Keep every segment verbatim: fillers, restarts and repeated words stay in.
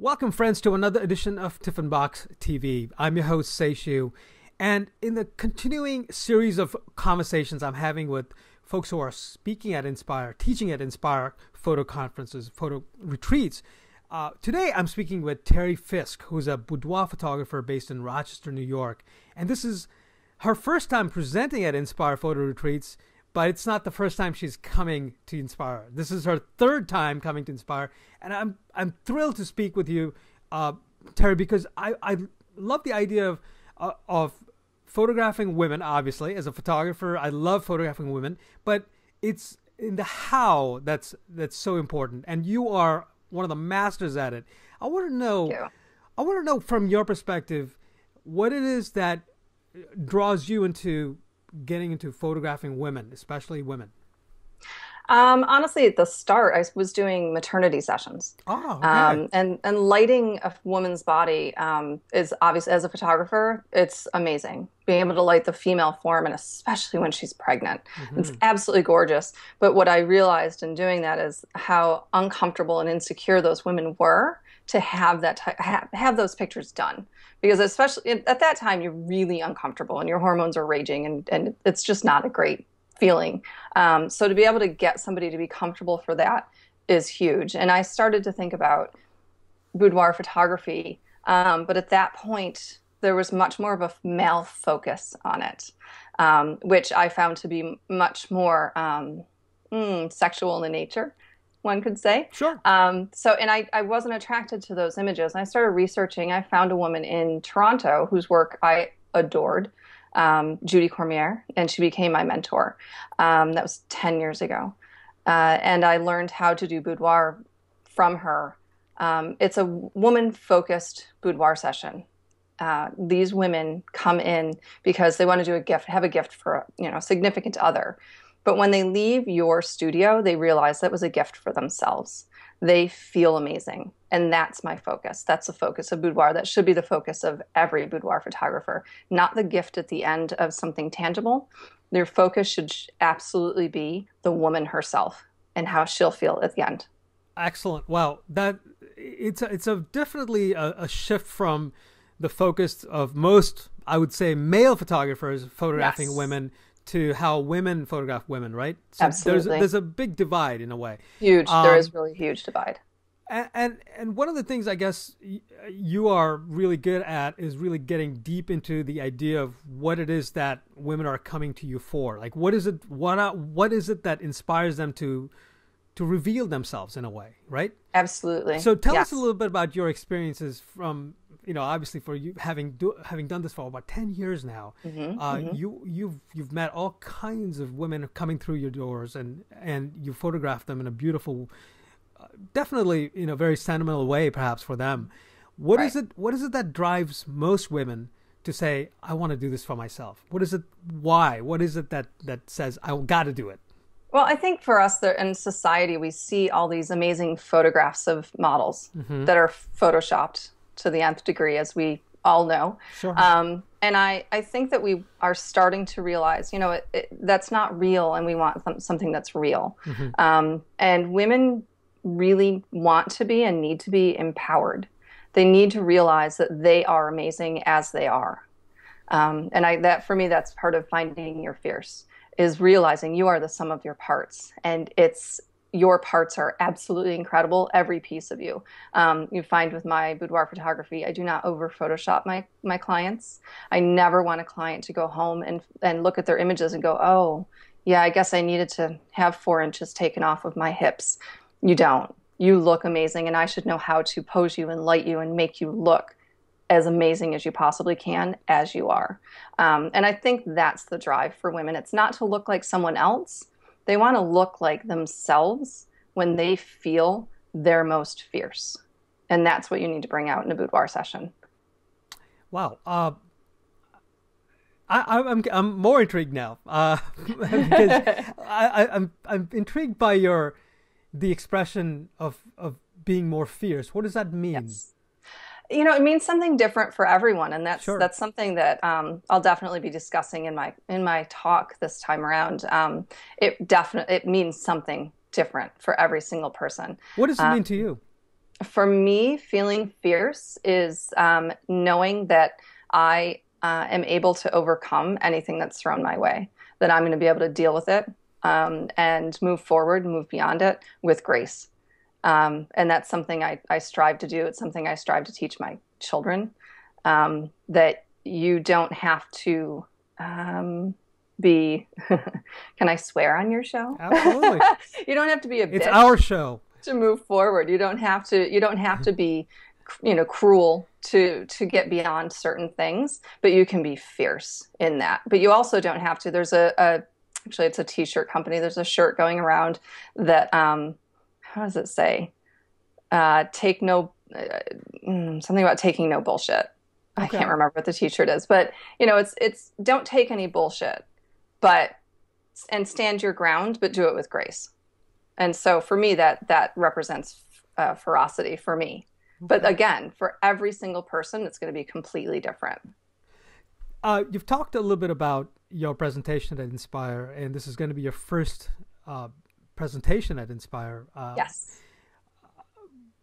Welcome, friends, to another edition of Tiffinbox T V. I'm your host, Seishu, and in the continuing series of conversations I'm having with folks who are speaking at Inspire, teaching at Inspire photo conferences, photo retreats, uh, today I'm speaking with Teri Fiske, who's a boudoir photographer based in Rochester, New York. And this is her first time presenting at Inspire Photo Retreats, but it's not the first time she's coming to Inspire. This is her third time coming to Inspire, and I'm I'm thrilled to speak with you, uh, Teri, because I, I love the idea of uh, of photographing women. Obviously, as a photographer, I love photographing women, but it's in the how that's that's so important. And you are one of the masters at it. I want to know, yeah. I want to know from your perspective, what it is that draws you into getting into photographing women, especially women? Um, honestly, at the start, I was doing maternity sessions. Oh, okay. um, and, and lighting a woman's body um, is obvious. As a photographer, it's amazing. Being able to light the female form, and especially when she's pregnant. Mm-hmm. It's absolutely gorgeous. But what I realized in doing that is how uncomfortable and insecure those women were to have that have, have those pictures done, because especially at that time you're really uncomfortable and your hormones are raging, and, and it's just not a great feeling. Um, so to be able to get somebody to be comfortable for that is huge. And I started to think about boudoir photography, um, but at that point there was much more of a male focus on it, um, which I found to be much more um, mm, sexual in nature, one could say. Sure. Um, so, and I, I wasn't attracted to those images. And I started researching. I found a woman in Toronto whose work I adored, um, Judy Cormier, and she became my mentor. Um, that was ten years ago. Uh, and I learned how to do boudoir from her. Um, it's a woman-focused boudoir session. Uh, these women come in because they want to do a gift, have a gift for, you know, a significant other. But when they leave your studio, they realize that was a gift for themselves. They feel amazing. And that's my focus. That's the focus of boudoir. That should be the focus of every boudoir photographer, not the gift at the end of something tangible. Their focus should absolutely be the woman herself and how she'll feel at the end. Excellent. Wow. That, it's a, it's a definitely a, a shift from the focus of most, I would say, male photographers photographing yes. women to how women photograph women, right? So absolutely. There's, there's a big divide in a way. Huge. Um, there is really huge divide. And, and and one of the things I guess you are really good at is really getting deep into the idea of what it is that women are coming to you for. Like, what is it? What what is it that inspires them to to reveal themselves in a way, right? Absolutely. So tell yes. us a little bit about your experiences from, you know, obviously for you having do, having done this for about ten years now, mm-hmm, uh, mm-hmm. you you've you've met all kinds of women coming through your doors, and and you photographed them in a beautiful, uh, definitely in a very sentimental way, perhaps for them. What right. is it? What is it that drives most women to say, "I want to do this for myself"? What is it? Why? What is it that that says, "I got to do it"? Well, I think for us there, in society, we see all these amazing photographs of models mm-hmm. that are photoshopped to the nth degree, as we all know. Sure. Um, and I, I think that we are starting to realize, you know, it, it, that's not real, and we want th something that's real. Mm-hmm. Um, and women really want to be and need to be empowered. They need to realize that they are amazing as they are. Um, and I, that for me, that's part of finding your fierce, is realizing you are the sum of your parts, and it's, your parts are absolutely incredible, every piece of you. Um, you find with my boudoir photography, I do not over Photoshop my, my clients. I never want a client to go home and, and look at their images and go, oh, yeah, I guess I needed to have four inches taken off of my hips. You don't. You look amazing, and I should know how to pose you and light you and make you look as amazing as you possibly can as you are. Um, and I think that's the drive for women. It's not to look like someone else. They want to look like themselves when they feel their most fierce. And that's what you need to bring out in a boudoir session. Wow. Uh, I, I'm, I'm more intrigued now. Uh, I, I'm, I'm intrigued by your, the expression of, of being more fierce. What does that mean? Yes. You know, it means something different for everyone, and that's sure. that's something that um, I'll definitely be discussing in my in my talk this time around. Um, it definitely it means something different for every single person. What does it um, mean to you? for me, feeling fierce is um, knowing that I uh, am able to overcome anything that's thrown my way, that I'm going to be able to deal with it um, and move forward and move beyond it with grace. Um, and that's something I, I strive to do. It's something I strive to teach my children, um, that you don't have to um, be, can I swear on your show? Absolutely. You don't have to be a bitch. It's our show. To move forward, you don't have to. You don't have to be, you know, cruel to to get beyond certain things. But you can be fierce in that. But you also don't have to. There's a, a actually, it's a t-shirt company. There's a shirt going around that. Um, how does it say? Uh, take no uh, something about taking no bullshit. Okay. I can't remember what the t-shirt is, but you know, it's it's don't take any bullshit, but and stand your ground, but do it with grace. And so for me, that that represents uh, ferocity for me. But again, for every single person, it's going to be completely different. Uh, you've talked a little bit about your presentation at Inspire, and this is going to be your first uh, presentation at Inspire. Uh, yes.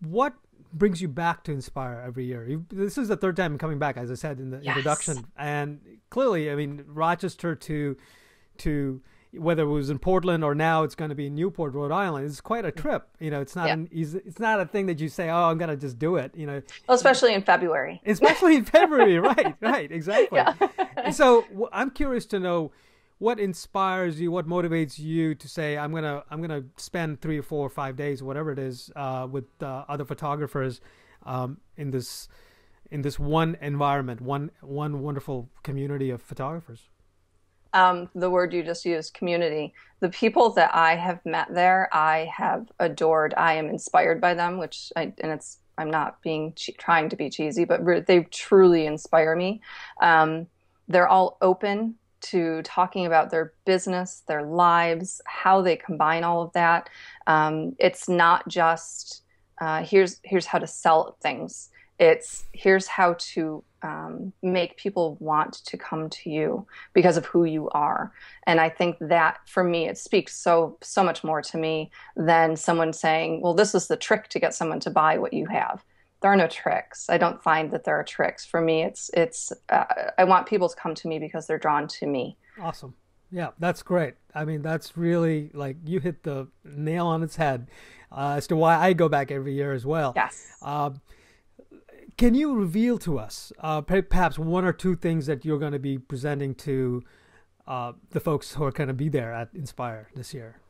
What brings you back to Inspire every year? You, this is the third time coming back, as I said in the yes. introduction. And clearly, I mean, Rochester to to... whether it was in Portland or now it's going to be in Newport, Rhode Island, it's quite a trip. You know, it's not yeah. an easy, it's not a thing that you say, oh, I'm going to just do it, you know. Well, especially in February. Especially in February, right, right, exactly. Yeah. So I'm curious to know what inspires you, what motivates you to say, I'm going to I'm gonna spend three or four or five days, whatever it is, uh, with uh, other photographers um, in this in this one environment, one one wonderful community of photographers. Um, the word you just used, community. The people that I have met there, I have adored. I am inspired by them, which I, and it's I'm not being trying to be cheesy, but they truly inspire me. Um, they're all open to talking about their business, their lives, how they combine all of that. Um, it's not just uh, here's here's how to sell things. It's here's how to um, make people want to come to you because of who you are. And I think that for me, it speaks so, so much more to me than someone saying, well, this is the trick to get someone to buy what you have. There are no tricks. I don't find that there are tricks. For me, it's, it's, uh, I want people to come to me because they're drawn to me. Awesome. Yeah, that's great. I mean, that's really like you hit the nail on its head uh, as to why I go back every year as well. Yes. Um, Can you reveal to us uh, perhaps one or two things that you're going to be presenting to uh, the folks who are going to be there at Inspire this year?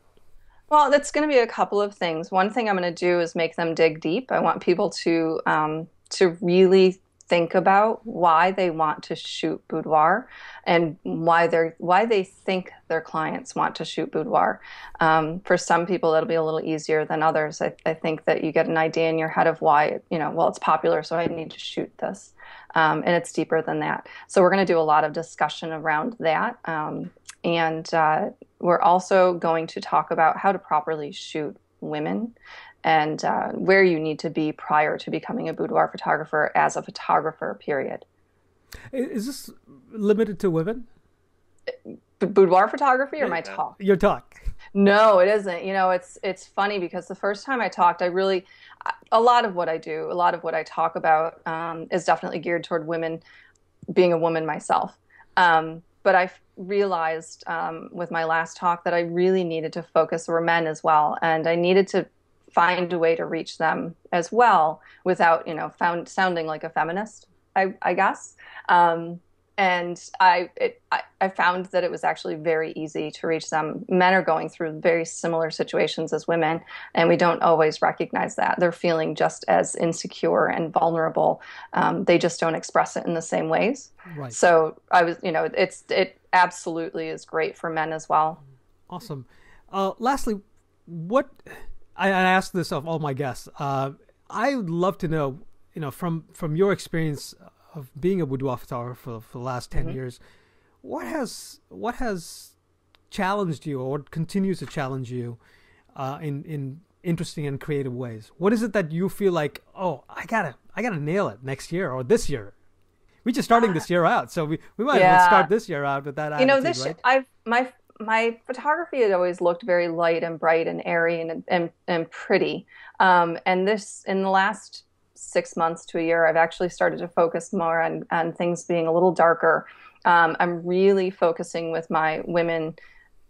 Well, that's going to be a couple of things. One thing I'm going to do is make them dig deep. I want people to um, to really think about why they want to shoot boudoir and why they're why they think their clients want to shoot boudoir. Um, for some people, that'll be a little easier than others. I, I think that you get an idea in your head of why, you know, well, it's popular, so I need to shoot this. Um, and it's deeper than that. So we're going to do a lot of discussion around that. Um, and uh, we're also going to talk about how to properly shoot women and uh, where you need to be prior to becoming a boudoir photographer as a photographer, period. Is this limited to women? B boudoir photography or my talk? Your talk. No, it isn't. You know, it's it's funny because the first time I talked, I really, a lot of what I do, a lot of what I talk about um, is definitely geared toward women, being a woman myself. Um, but I realized um, with my last talk that I really needed to focus on men as well. And I needed to find a way to reach them as well without, you know, found, sounding like a feminist, I, I guess. Um, and I, it, I, I found that it was actually very easy to reach them. Men are going through very similar situations as women, and we don't always recognize that. They're feeling just as insecure and vulnerable. Um, they just don't express it in the same ways. Right. So I was, you know, it's it absolutely is great for men as well. Awesome. Uh, lastly, what... I asked this of all my guests. Uh, I would love to know, you know, from, from your experience of being a boudoir photographer for, for the last ten mm-hmm. years, what has what has challenged you, or what continues to challenge you, uh, in in interesting and creative ways? What is it that you feel like, oh, I gotta I gotta nail it next year or this year? We're just starting this year out, so we we might yeah. as well start this year out with that attitude, you know, this right? I've my my photography had always looked very light and bright and airy and and, and pretty. Um, and this, in the last six months to a year, I've actually started to focus more on, on things being a little darker. Um, I'm really focusing with my women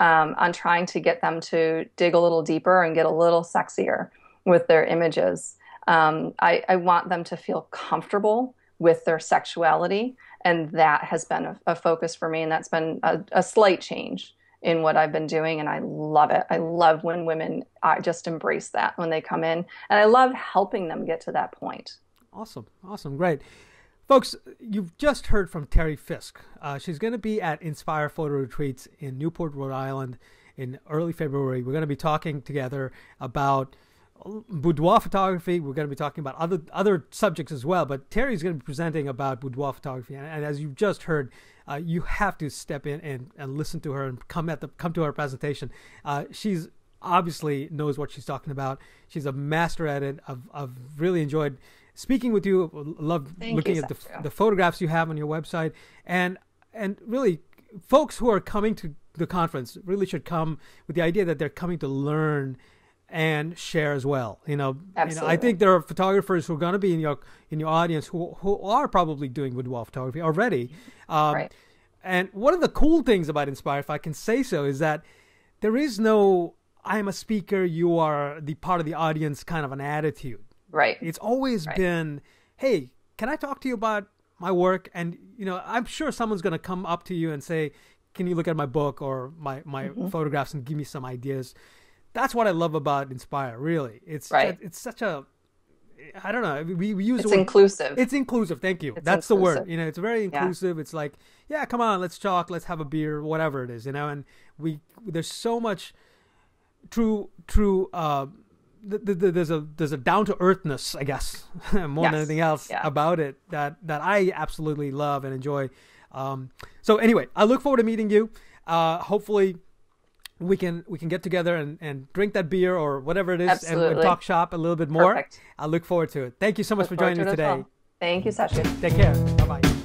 um, on trying to get them to dig a little deeper and get a little sexier with their images. Um, I, I want them to feel comfortable with their sexuality. And that has been a, a focus for me. And that's been a, a slight change in what I've been doing. And I love it. I love when women uh, just embrace that when they come in. And I love helping them get to that point. Awesome. Awesome. Great. Folks, you've just heard from Teri Fiske. Uh, she's going to be at Inspire Photo Retreats in Newport, Rhode Island in early February. We're going to be talking together about boudoir photography. We're going to be talking about other other subjects as well, but Teri's going to be presenting about boudoir photography. And, and as you've just heard, uh, you have to step in and, and listen to her and come at the come to her presentation. Uh, she's obviously knows what she's talking about. She's a master at it. I've, I've really enjoyed speaking with you. Love looking at the, the photographs you have on your website, and and really, folks who are coming to the conference really should come with the idea that they're coming to learn and share as well. You know, you know, I think there are photographers who are going to be in your in your audience who who are probably doing boudoir photography already. Um, right. And one of the cool things about Inspire, if I can say so, is that there is no "I am a speaker, you are the part of the audience" kind of an attitude. Right. It's always right. been, "Hey, can I talk to you about my work?" And you know, I'm sure someone's going to come up to you and say, "Can you look at my book or my my mm-hmm. photographs and give me some ideas?" That's what I love about Inspire, really. It's right. it's such a, I don't know, we, we use it's the word. It's inclusive. It's inclusive, thank you. It's That's inclusive. the word. You know, it's very inclusive. Yeah. It's like, yeah, come on, let's talk, let's have a beer, whatever it is, you know. And we there's so much true, true, uh, th th th there's a there's a down-to-earthness, I guess, more yes. than anything else yeah. about it that, that I absolutely love and enjoy. Um, so anyway, I look forward to meeting you. Uh, hopefully we can we can get together and, and drink that beer or whatever it is. Absolutely. And we'll talk shop a little bit more. Perfect. I look forward to it. Thank you so much look for joining me today. Well. Thank you, Sachin. Take care. Bye-bye.